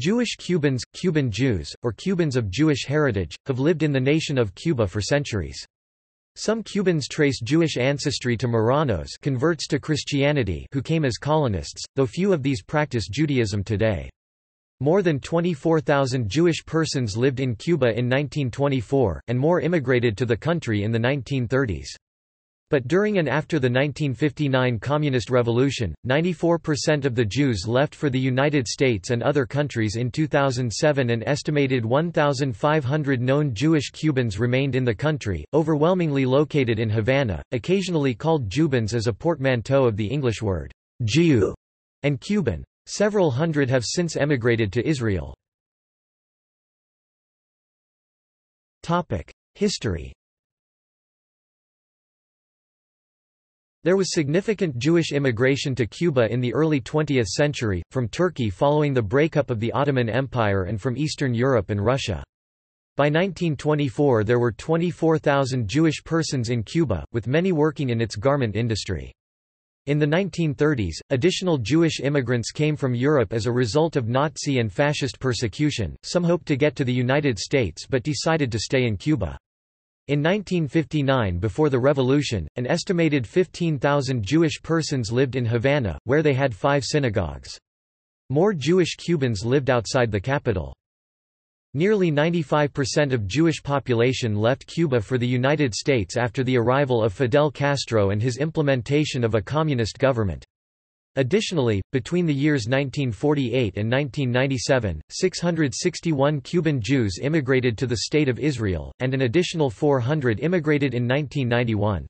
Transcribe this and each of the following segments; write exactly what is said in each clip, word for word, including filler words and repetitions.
Jewish Cubans, Cuban Jews, or Cubans of Jewish heritage, have lived in the nation of Cuba for centuries. Some Cubans trace Jewish ancestry to Muranos, converts to Christianity, who came as colonists, though few of these practice Judaism today. More than twenty-four thousand Jewish persons lived in Cuba in nineteen twenty-four, and more immigrated to the country in the nineteen thirties. But during and after the nineteen fifty-nine Communist Revolution, ninety-four percent of the Jews left for the United States and other countries in two thousand seven. An estimated one thousand five hundred known Jewish Cubans remained in the country, overwhelmingly located in Havana, occasionally called Jubans as a portmanteau of the English word Jew and Cuban. Several hundred have since emigrated to Israel. Topic: History. There was significant Jewish immigration to Cuba in the early twentieth century, from Turkey following the breakup of the Ottoman Empire and from Eastern Europe and Russia. By nineteen twenty-four there were twenty-four thousand Jewish persons in Cuba, with many working in its garment industry. In the nineteen thirties, additional Jewish immigrants came from Europe as a result of Nazi and fascist persecution. Some hoped to get to the United States but decided to stay in Cuba. In nineteen fifty-nine, before the revolution, an estimated fifteen thousand Jewish persons lived in Havana, where they had five synagogues. More Jewish Cubans lived outside the capital. Nearly ninety-five percent of Jewish population left Cuba for the United States after the arrival of Fidel Castro and his implementation of a communist government. Additionally, between the years nineteen forty-eight and nineteen ninety-seven, six hundred sixty-one Cuban Jews immigrated to the State of Israel, and an additional four hundred immigrated in nineteen ninety-one.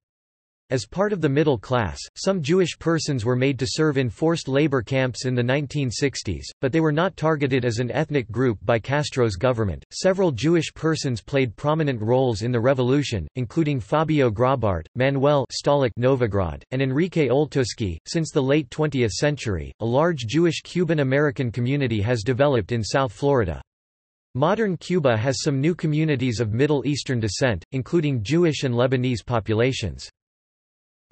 As part of the middle class, some Jewish persons were made to serve in forced labor camps in the nineteen sixties, but they were not targeted as an ethnic group by Castro's government. Several Jewish persons played prominent roles in the revolution, including Fabio Grabart, Manuel Stolik Novograd, and Enrique Oltuski. Since the late twentieth century, a large Jewish Cuban American community has developed in South Florida. Modern Cuba has some new communities of Middle Eastern descent, including Jewish and Lebanese populations.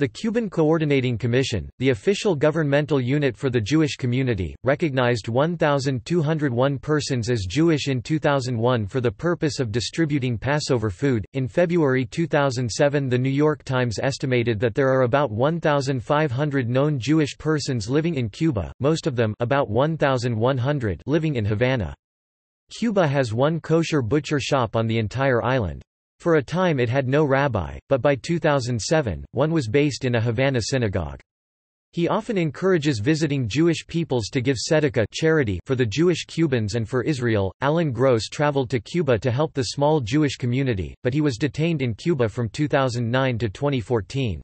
The Cuban Coordinating Commission, the official governmental unit for the Jewish community, recognized one thousand two hundred one persons as Jewish in two thousand one for the purpose of distributing Passover food. In February two thousand seven, the New York Times estimated that there are about one thousand five hundred known Jewish persons living in Cuba, most of them about one thousand one hundred living in Havana. Cuba has one kosher butcher shop on the entire island. For a time it had no rabbi, but by two thousand seven, one was based in a Havana synagogue. He often encourages visiting Jewish peoples to give tzedakah charity for the Jewish Cubans and for Israel. Alan Gross traveled to Cuba to help the small Jewish community, but he was detained in Cuba from two thousand nine to twenty fourteen.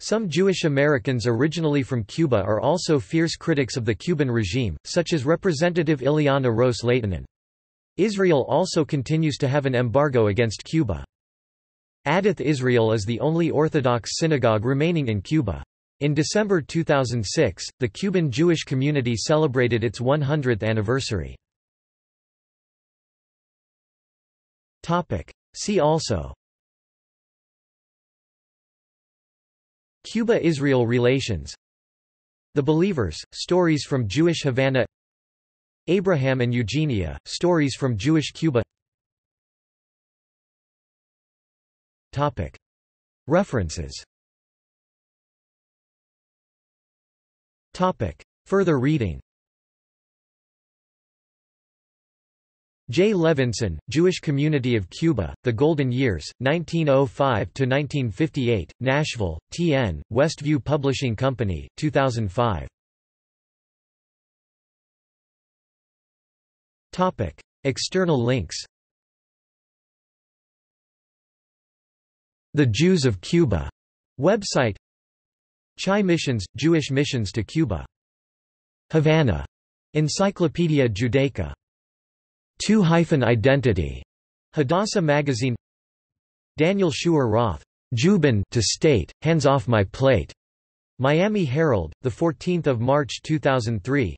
Some Jewish Americans originally from Cuba are also fierce critics of the Cuban regime, such as Representative Ileana Ros-Lehtinen. Israel also continues to have an embargo against Cuba. Adath Israel is the only Orthodox synagogue remaining in Cuba. In December two thousand six, the Cuban Jewish community celebrated its one hundredth anniversary. See also: Cuba-Israel relations, The Believers, stories from Jewish Havana, Abraham and Eugenia, stories from Jewish Cuba. Topic. References. Topic. Further reading. J. Levinson, Jewish Community of Cuba, The Golden Years, nineteen oh five to nineteen fifty-eight, Nashville, T N, Westview Publishing Company, two thousand five. Topic. External links. The Jews of Cuba website. Chai Missions, Jewish missions to Cuba. Havana. Encyclopedia Judaica. two identity. Hadassah magazine. Daniel Schuer Roth. Juban to state, hands off my plate. Miami Herald, the fourteenth of March two thousand three.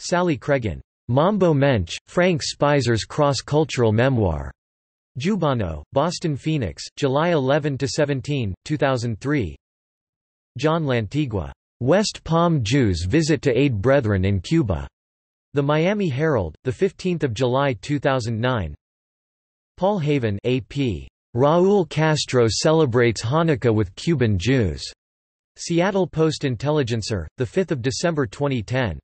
Sally Cregan. Mambo Mensch, Frank Spizer's cross-cultural memoir. Jubano, Boston Phoenix, July eleventh to seventeenth, two thousand three. John Lantigua. West Palm Jews visit to aid brethren in Cuba. The Miami Herald, the fifteenth of July two thousand nine. Paul Haven, A P. Raúl Castro celebrates Hanukkah with Cuban Jews. Seattle Post-Intelligencer, the fifth of December twenty ten.